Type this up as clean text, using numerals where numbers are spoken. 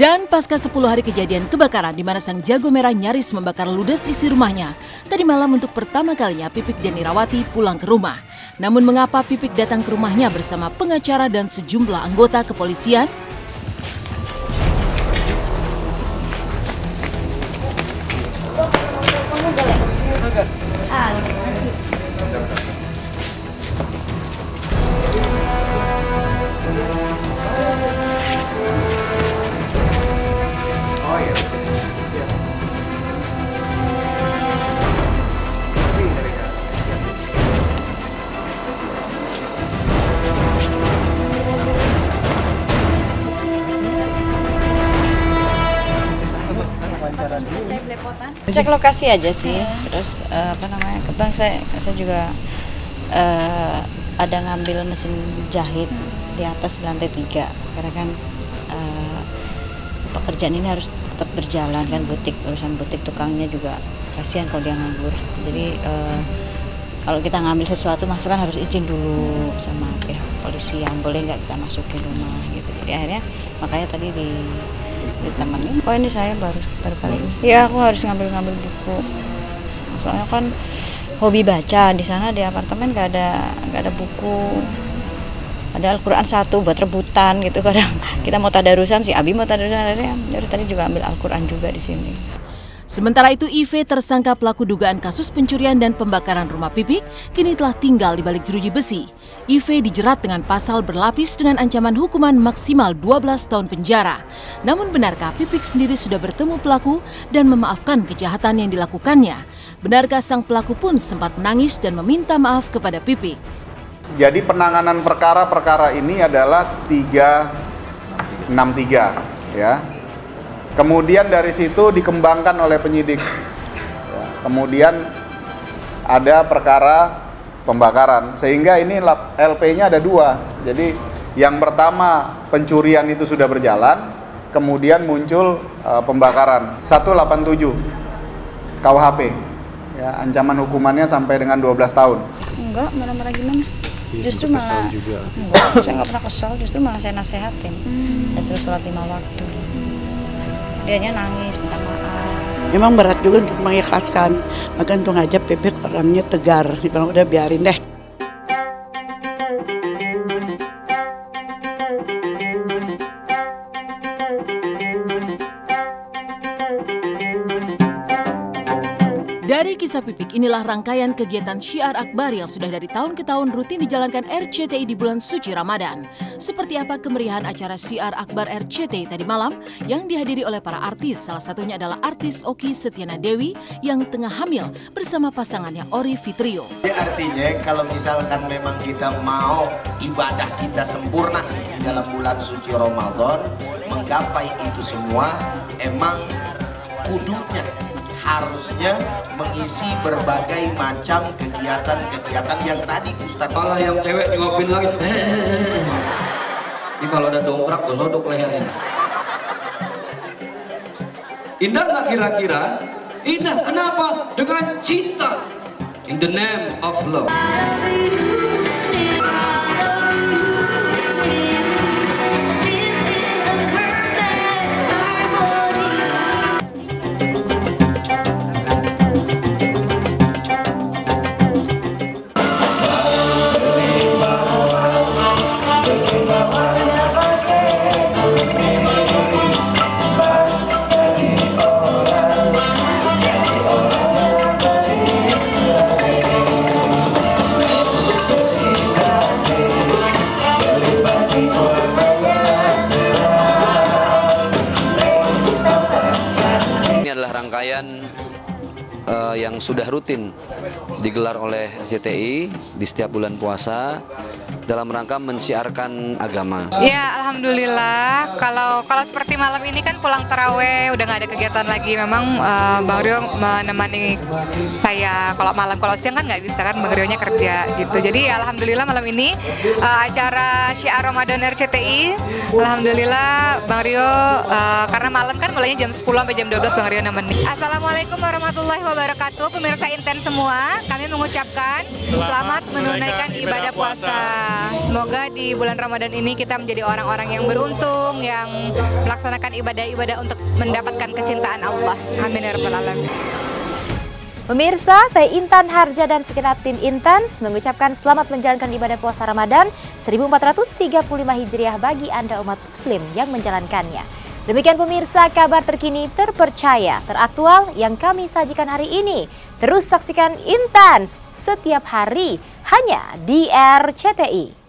Dan pasca 10 hari kejadian kebakaran di mana sang jago merah nyaris membakar ludes isi rumahnya, tadi malam untuk pertama kalinya Pipik Dian Irawati pulang ke rumah. Namun mengapa Pipik datang ke rumahnya bersama pengacara dan sejumlah anggota kepolisian? Cek lokasi aja sih, terus kebetulan saya juga ada ngambil mesin jahit di atas lantai 3, karena kan pekerjaan ini harus tetap berjalan kan, urusan butik tukangnya juga kasihan kalau dia nganggur. Jadi kalau kita ngambil sesuatu masuk kan harus izin dulu sama pihak polisian, boleh nggak kita masukin rumah gitu. Jadi akhirnya makanya tadi ditemenin. Oh ini saya baru kali ini. Ya aku harus ngambil buku. Soalnya kan hobi baca di sana, di apartemen nggak ada buku. Ada Al-Quran 1 buat rebutan gitu kadang. Kita mau tadarusan, si Abi mau tadarusan, dari tadi juga ambil Al-Quran juga di sini. Sementara itu IV, tersangka pelaku dugaan kasus pencurian dan pembakaran rumah Pipik, kini telah tinggal di balik jeruji besi. IV dijerat dengan pasal berlapis dengan ancaman hukuman maksimal 12 tahun penjara. Namun benarkah Pipik sendiri sudah bertemu pelaku dan memaafkan kejahatan yang dilakukannya? Benarkah sang pelaku pun sempat menangis dan meminta maaf kepada Pipik? Jadi penanganan perkara-perkara ini adalah 363 ya. Kemudian dari situ dikembangkan oleh penyidik. Kemudian ada perkara pembakaran, sehingga ini LP-nya ada 2. Jadi yang pertama pencurian itu sudah berjalan, kemudian muncul pembakaran 187 KUHP. Ya, ancaman hukumannya sampai dengan 12 tahun. Enggak, marah-marah gimana? Justru malah juga. Enggak, saya nggak pernah kesal, justru malah saya nasehatin. Saya suruh sholat 5 waktu. Dianya nangis, minta maaf. Memang berat juga untuk mengikhlaskan, maka untung aja Pipik orangnya tegar, dibilang udah biarin deh. Dari kisah Pipik, inilah rangkaian kegiatan Syiar Akbar yang sudah dari tahun ke tahun rutin dijalankan RCTI di bulan suci Ramadan. Seperti apa kemeriahan acara Syiar Akbar RCTI tadi malam yang dihadiri oleh para artis? Salah satunya adalah artis Oki Setiana Dewi yang tengah hamil bersama pasangannya Ori Fitrio. Ini artinya kalau misalkan memang kita mau ibadah kita sempurna dalam bulan suci Ramadan, menggapai itu semua emang kudunya. Harusnya mengisi berbagai macam kegiatan-kegiatan yang tadi Ustadz. Malah yang cewek nyuapin lagi. Ini kalau ada dongkrak, gelodok lehernya. Indah nggak kira-kira? Indah, kenapa? Dengan cinta. In the name of love. Yang sudah rutin digelar oleh RCTI di setiap bulan puasa dalam rangka mensiarkan agama. Ya, alhamdulillah. Kalau seperti malam ini kan pulang taraweh udah nggak ada kegiatan lagi. Memang Bang Rio menemani saya kalau malam, kalau siang kan nggak bisa kan, Bang Rio-nya kerja gitu. Jadi ya, alhamdulillah malam ini acara Syiar Ramadan RCTI, alhamdulillah Bang Rio karena malam kan mulainya jam 10 sampai jam 12 Bang Rio nemenin. Assalamualaikum warahmatullahi wabarakatuh pemirsa Intan semua. Kami mengucapkan selamat menunaikan ibadah puasa. Ya, semoga di bulan Ramadan ini kita menjadi orang-orang yang beruntung, yang melaksanakan ibadah-ibadah untuk mendapatkan kecintaan Allah. Amin ya rabbal alamin. Pemirsa, saya Intan Harja dan segenap tim Intans mengucapkan selamat menjalankan ibadah puasa Ramadan 1435 Hijriah bagi Anda umat muslim yang menjalankannya. Demikian pemirsa, kabar terkini, terpercaya, teraktual yang kami sajikan hari ini. Terus saksikan Intans setiap hari hanya di RCTI.